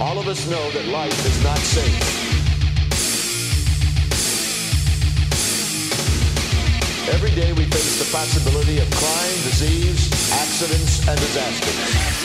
All of us know that life is not safe. Every day we face the possibility of crime, disease, accidents, and disasters.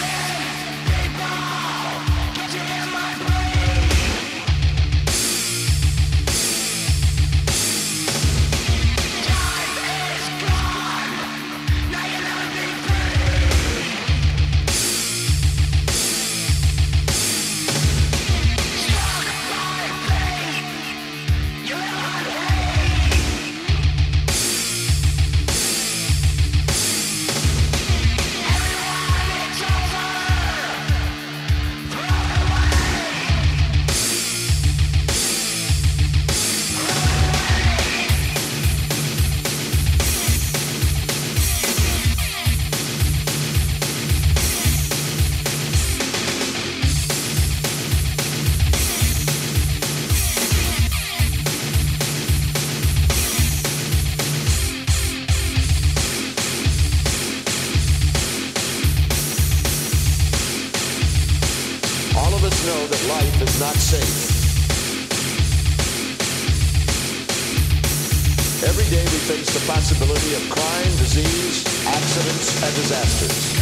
Know that life is not safe. Every day we face the possibility of crime, disease, accidents, and disasters.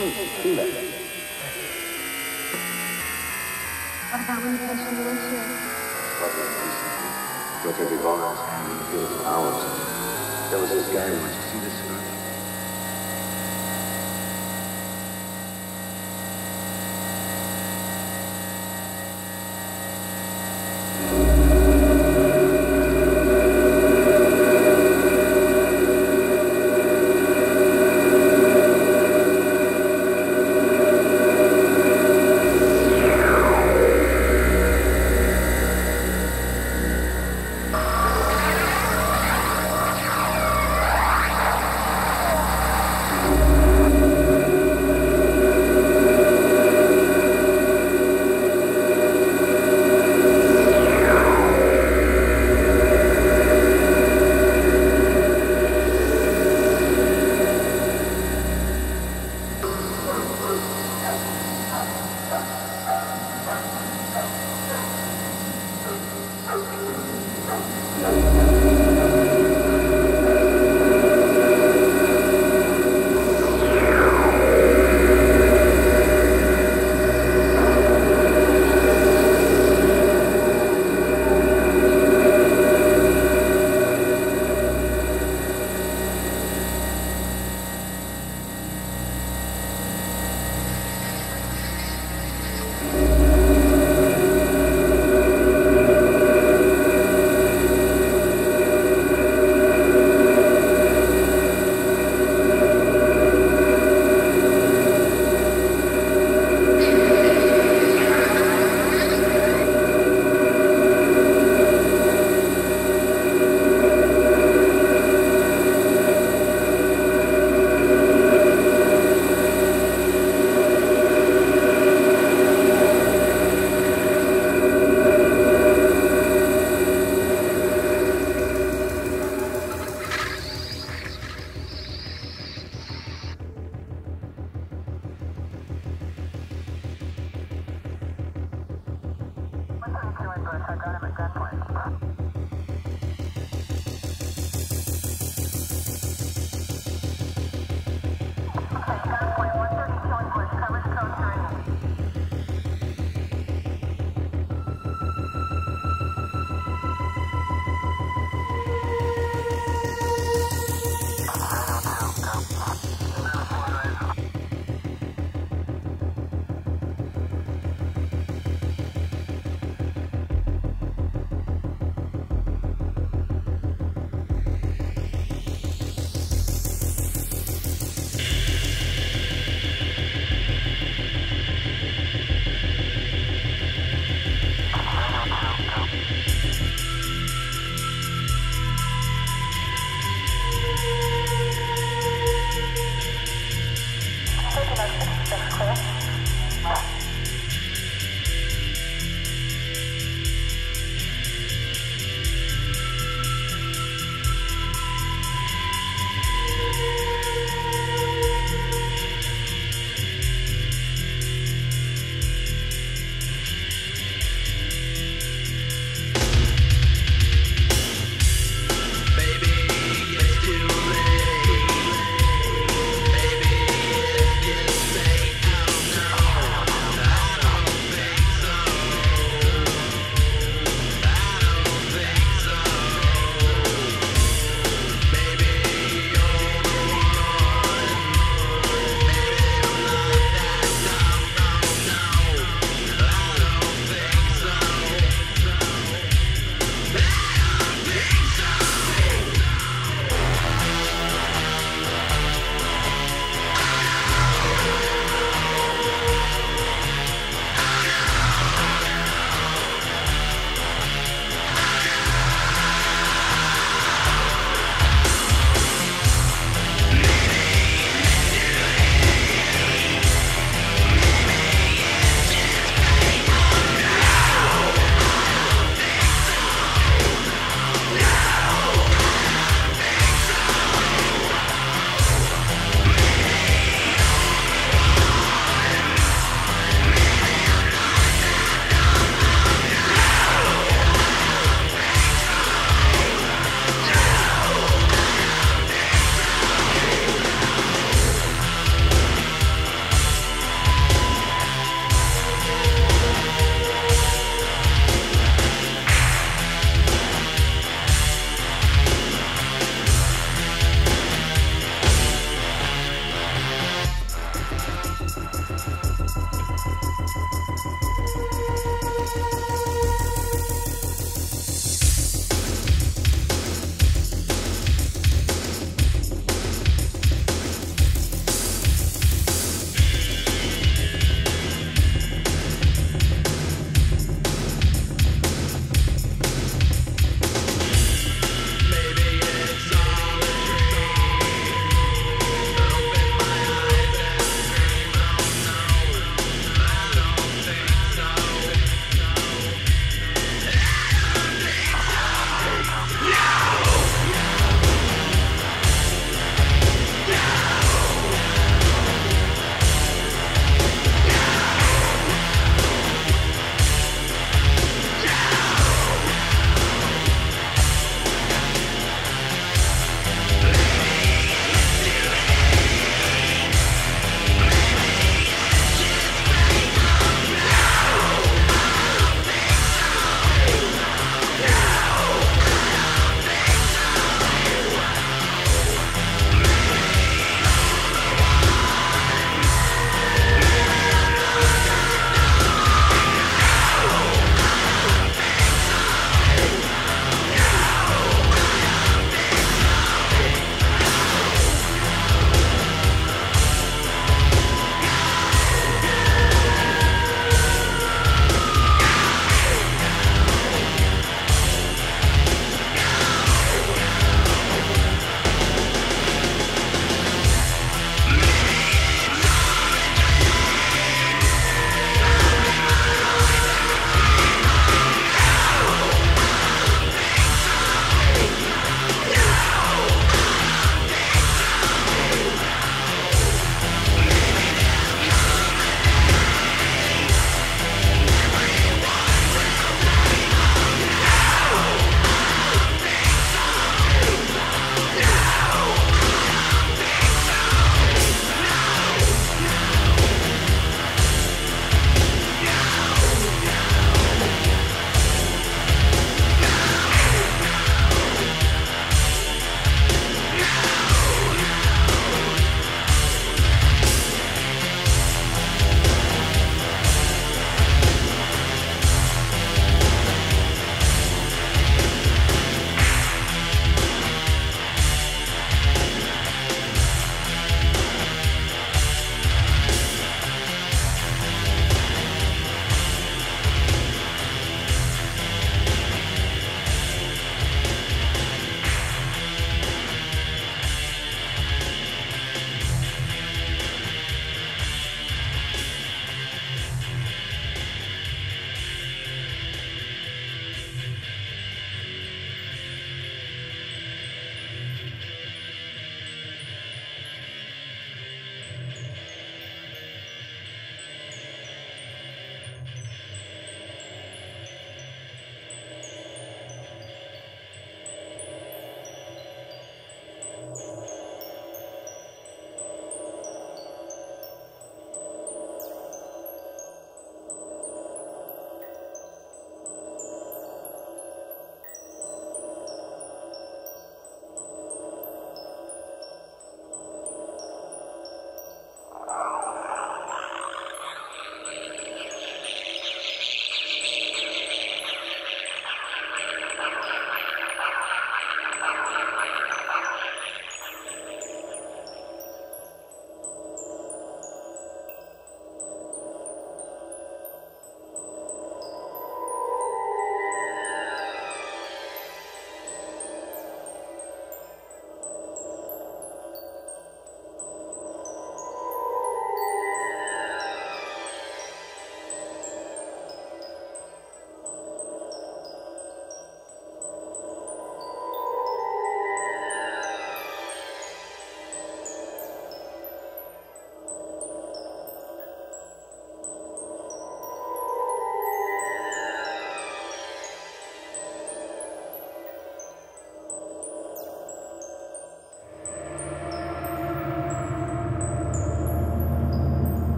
What about when the patient is here? Go through the goggles and you feel for hours. There was this guy who went to see this guy.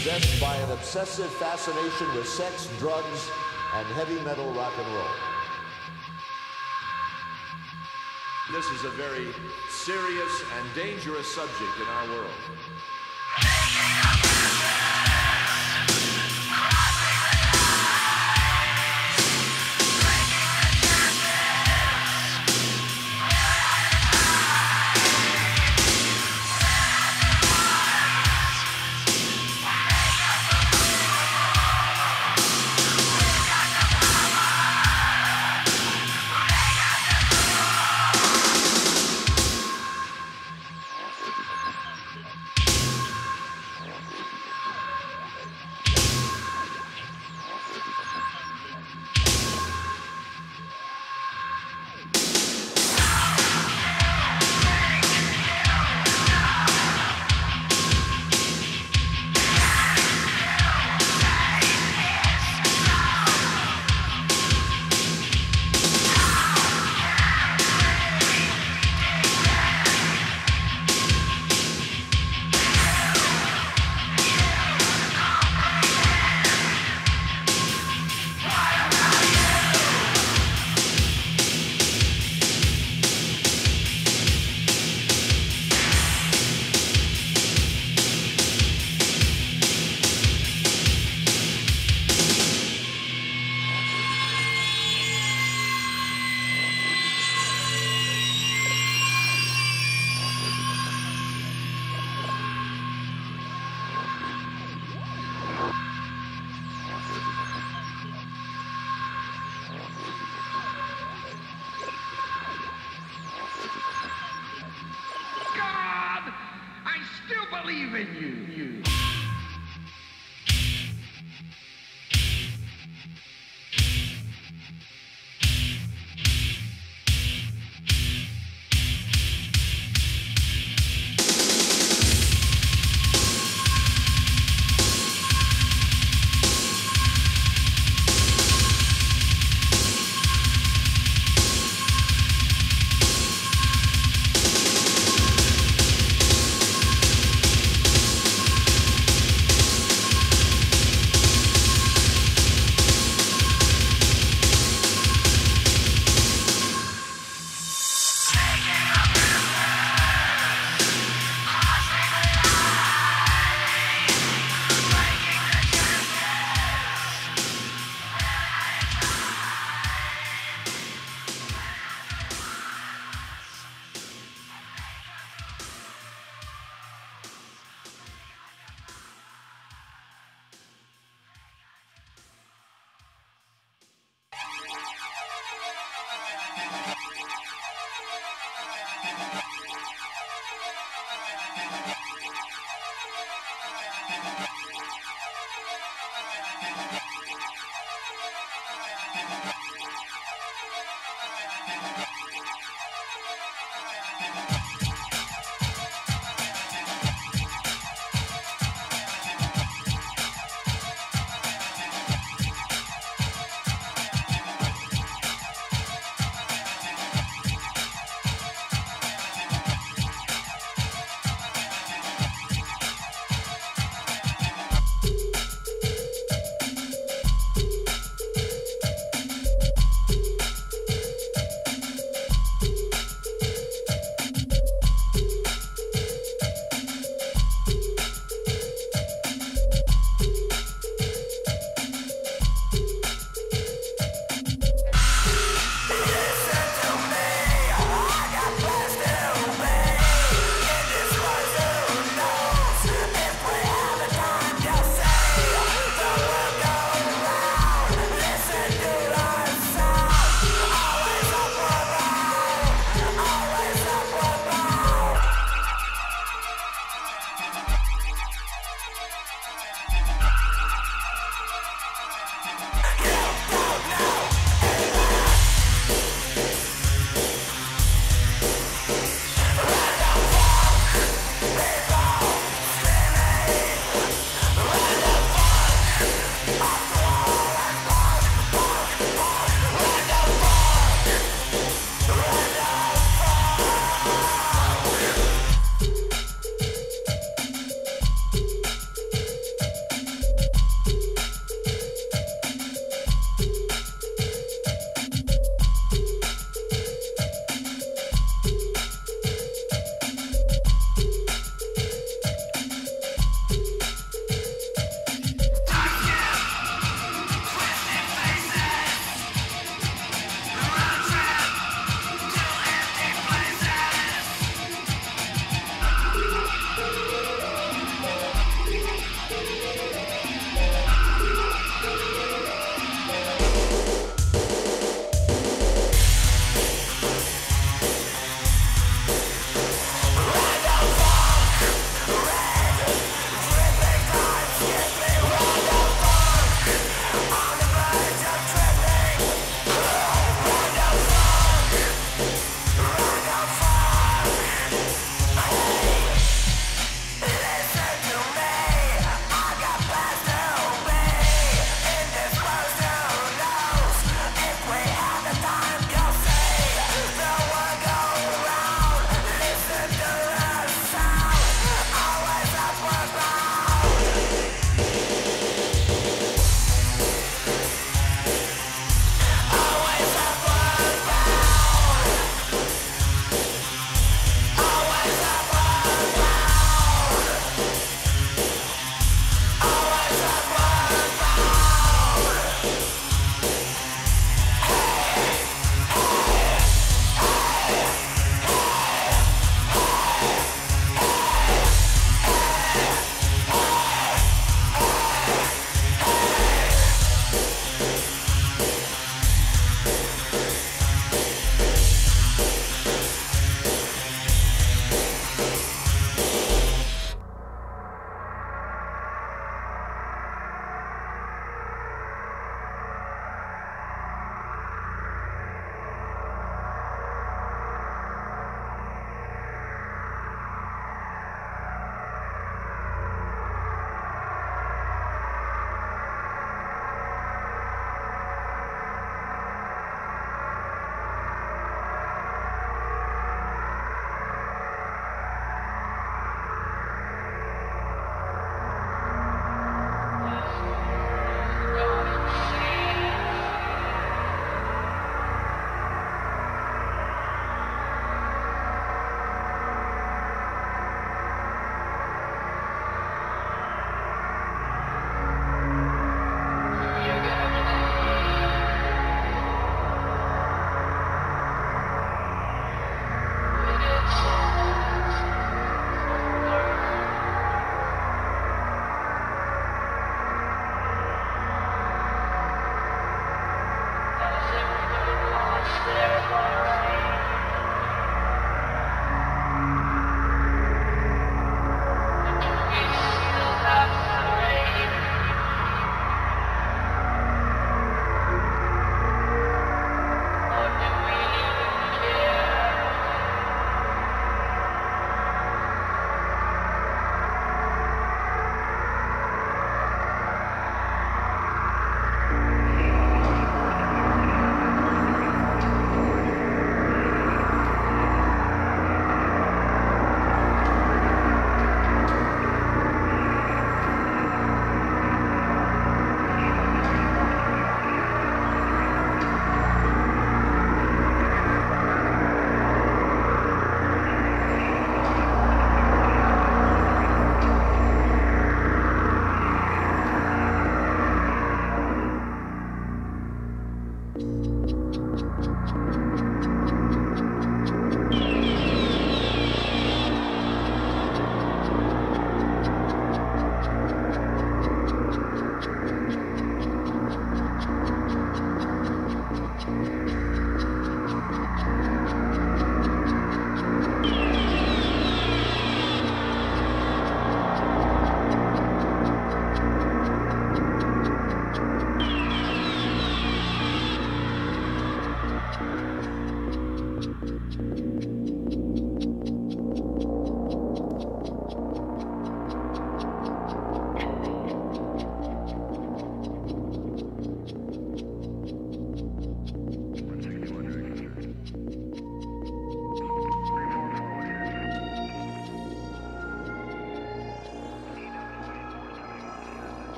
Possessed by an obsessive fascination with sex, drugs, and heavy metal rock and roll. This is a very serious and dangerous subject in our world.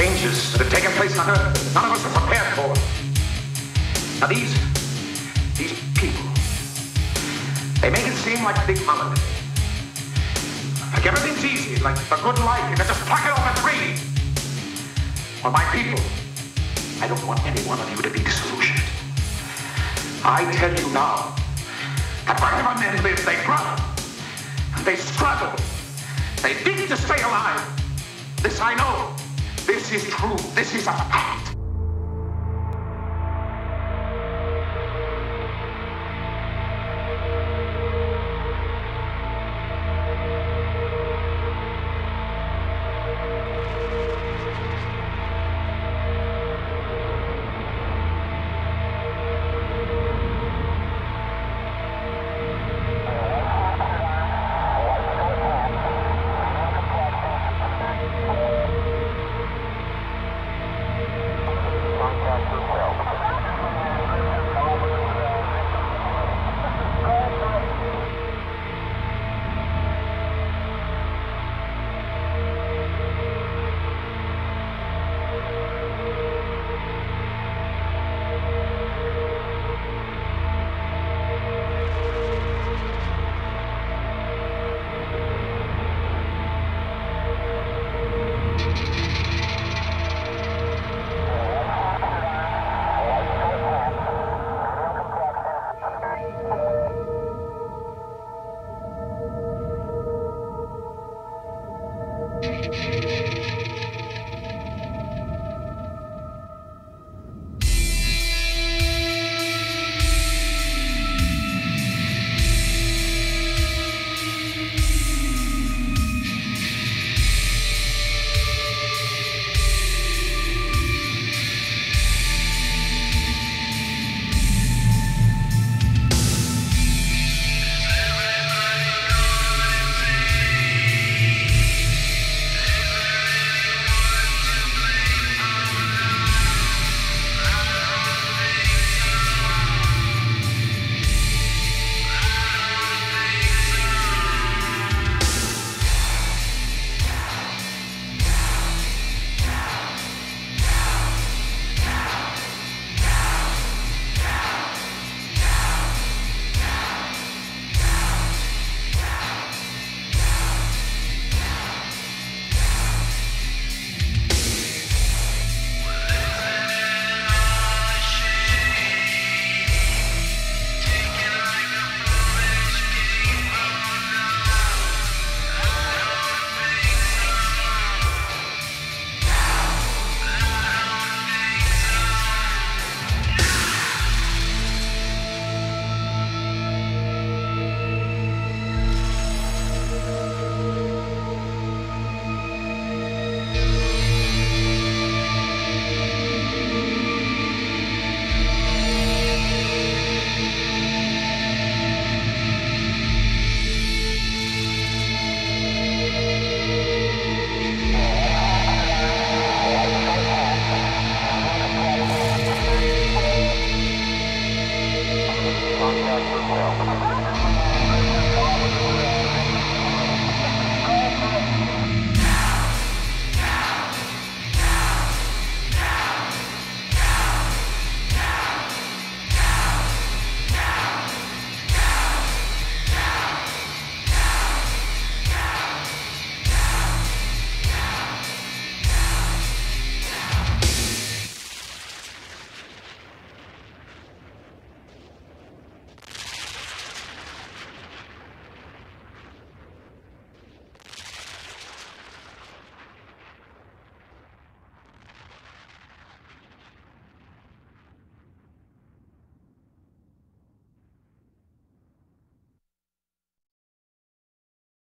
changes that have taken place on Earth none of us are prepared for. Now these people, they make it seem like a big holiday. Like everything's easy, like a good life, you can just pluck it off a tree. Well, my people, I don't want any one of you to be disillusioned. I tell you now, that right about men live, they grow, and they struggle. They dig to stay alive. This I know. This is true. This is a fact.